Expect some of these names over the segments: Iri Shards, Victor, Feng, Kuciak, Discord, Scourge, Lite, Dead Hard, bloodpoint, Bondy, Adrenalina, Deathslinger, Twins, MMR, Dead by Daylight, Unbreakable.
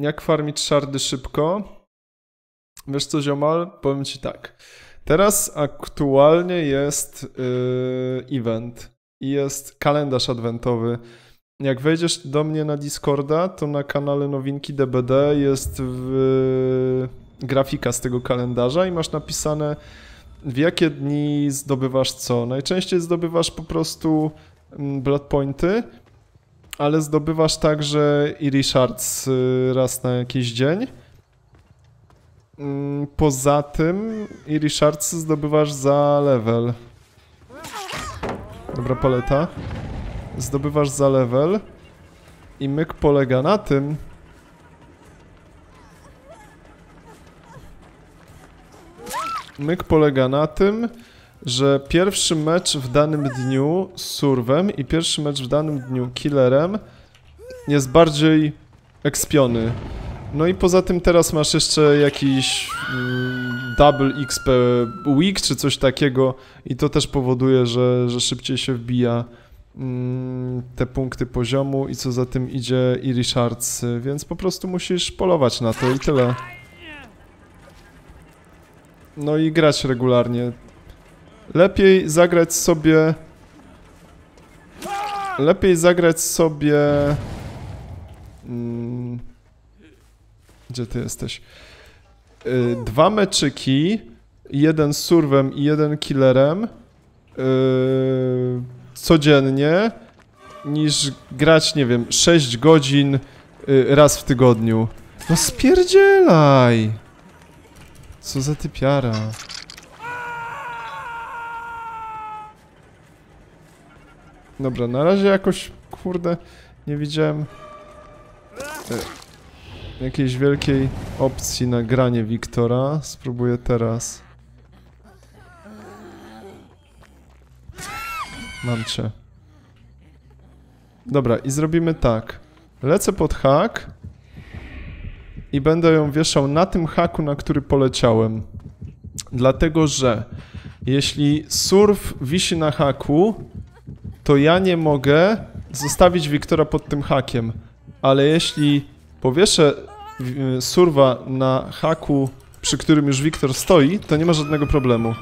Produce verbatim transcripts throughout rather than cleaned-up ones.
jak farmić szardy szybko? Wiesz co, ziomal? Powiem ci tak. Teraz aktualnie jest yy, event i jest kalendarz adwentowy. Jak wejdziesz do mnie na Discorda, to na kanale Nowinki D B D jest w, yy, grafika z tego kalendarza i masz napisane, w jakie dni zdobywasz co. Najczęściej zdobywasz po prostu bloodpointy, ale zdobywasz także Iri Shards raz na jakiś dzień. Poza tym Iri Shards zdobywasz za level. Dobra paleta. Zdobywasz za level. I myk polega na tym, myk polega na tym, że pierwszy mecz w danym dniu z surwem i pierwszy mecz w danym dniu killerem jest bardziej expiony. No i poza tym teraz masz jeszcze jakiś mm, double X P week czy coś takiego i to też powoduje, że, że szybciej się wbija mm, te punkty poziomu i co za tym idzie Iri Shards, więc po prostu musisz polować na to i tyle. No i grać regularnie. Lepiej zagrać sobie... Lepiej zagrać sobie... Hmm, gdzie ty jesteś? Yy, dwa meczyki, jeden z surwem i jeden killerem yy, codziennie, niż grać, nie wiem, sześć godzin yy, raz w tygodniu. No spierdzielaj! Co za typiara. Dobra, na razie jakoś, kurde, nie widziałem e, jakiejś wielkiej opcji na granie Victora. Spróbuję teraz. Mam cię. Dobra, i zrobimy tak. Lecę pod hak i będę ją wieszał na tym haku, na który poleciałem. Dlatego, że jeśli surf wisi na haku, to ja nie mogę zostawić Victora pod tym hakiem, ale jeśli powieszę surwa na haku, przy którym już Victor stoi, to nie ma żadnego problemu.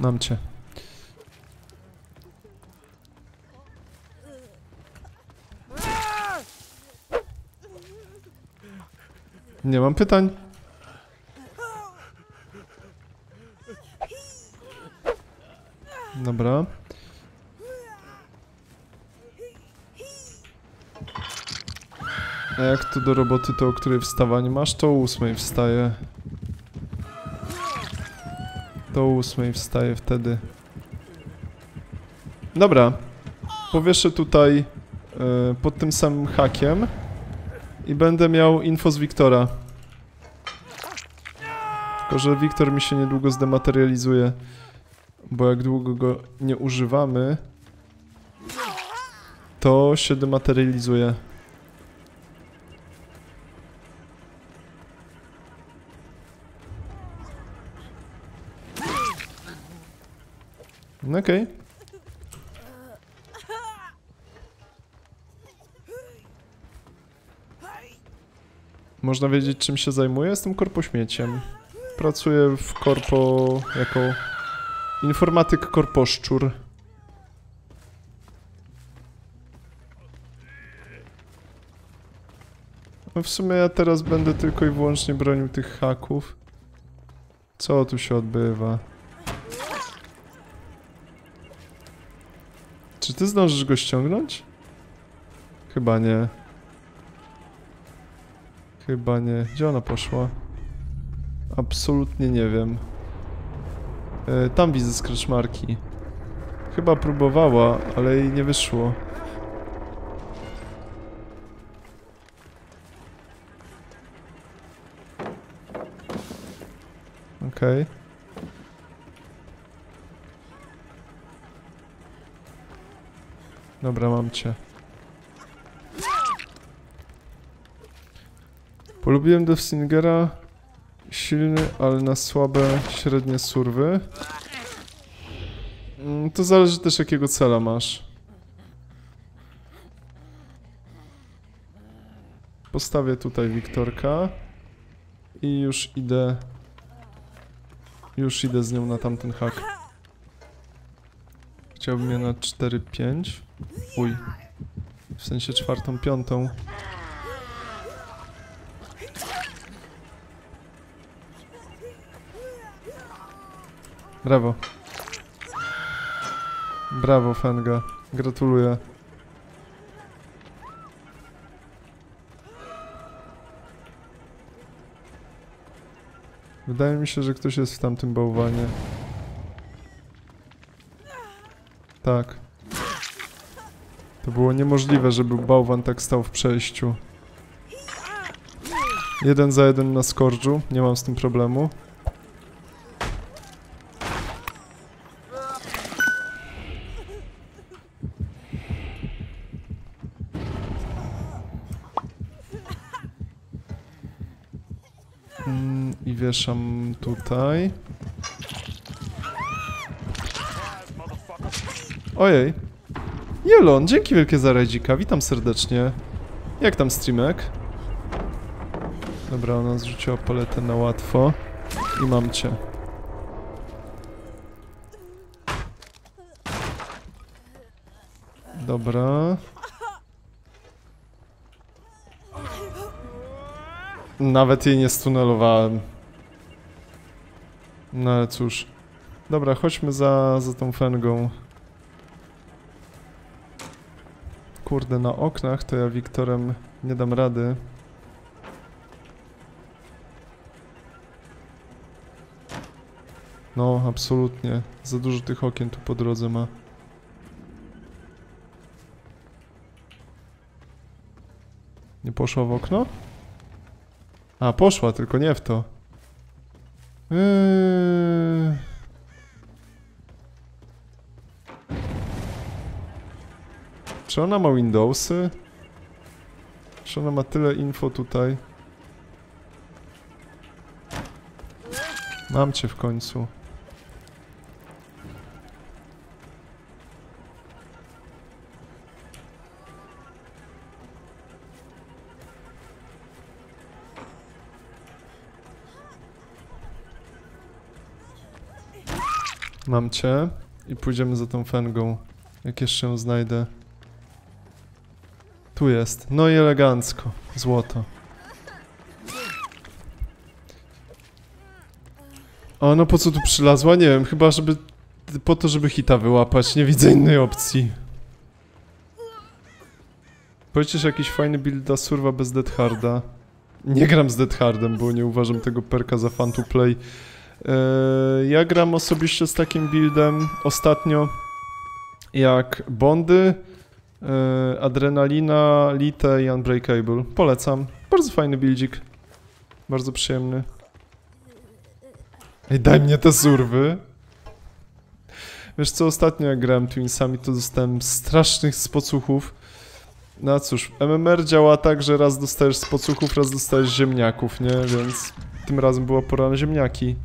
Mam cię. Nie mam pytań. Dobra. A jak tu do roboty, to o której wstawań masz? To o ósmej wstaję. To o ósmej wstaję wtedy. Dobra. Powieszę tutaj yy, pod tym samym hakiem. I będę miał info z Victora. Tylko, że Victor mi się niedługo zdematerializuje. Bo jak długo go nie używamy, to się dematerializuje. Okej. Okay. Można wiedzieć, czym się zajmuję? Jestem korpośmieciem. Pracuję w korpo... jako... informatyk korposzczur. No w sumie ja teraz będę tylko i wyłącznie bronił tych haków. Co tu się odbywa? Czy ty zdążysz go ściągnąć? Chyba nie. Chyba nie. Gdzie ona poszła? Absolutnie nie wiem. E, tam widzę skreczmarki. Chyba próbowała, ale jej nie wyszło. Okej. Okay. Dobra, mam cię. Polubiłem Deathslingera silny, ale na słabe, średnie surwy. To zależy też jakiego cela masz. Postawię tutaj Wiktorka. I już idę... Już idę z nią na tamten hak. Chciałbym je na cztery pięć. Uj. W sensie czwartą, piątą. Brawo. Brawo, Fenga. Gratuluję. Wydaje mi się, że ktoś jest w tamtym bałwanie. Tak. To było niemożliwe, żeby bałwan tak stał w przejściu. Jeden za jeden na Scourge'u. Nie mam z tym problemu. Wieszam tutaj. Ojej. Jelon, dzięki wielkie za rajdzika. Witam serdecznie. Jak tam streamek? Dobra, ona zrzuciła paletę na łatwo. I mam cię. Dobra. Nawet jej nie stunelowałem. No ale cóż. Dobra, chodźmy za, za tą Fengą. Kurde, na oknach to ja Wiktorem nie dam rady. No, absolutnie. Za dużo tych okien tu po drodze ma. Nie poszła w okno? A, poszła, tylko nie w to. Eee... Czy ona ma Windowsy? Czy ona ma tyle info tutaj? Mam cię w końcu. Mam cię i pójdziemy za tą Fengą, jak jeszcze ją znajdę. Tu jest. No i elegancko. Złoto. A no po co tu przylazła? Nie wiem, chyba żeby... po to, żeby hita wyłapać. Nie widzę innej opcji. Powiedzcie jakiś fajny builda surwa bez Dead Harda. Nie gram z Dead Hardem, bo nie uważam tego perka za fun to play. Ja gram osobiście z takim buildem ostatnio jak Bondy, Adrenalina, Lite i Unbreakable. Polecam. Bardzo fajny buildzik. Bardzo przyjemny. Ej, daj mnie te surwy. Wiesz co, ostatnio jak grałem Twinsami, to dostałem strasznych spocuchów. No cóż, M M R działa tak, że raz dostajesz spocuchów, raz dostajesz ziemniaków, nie? Więc tym razem była pora na ziemniaki.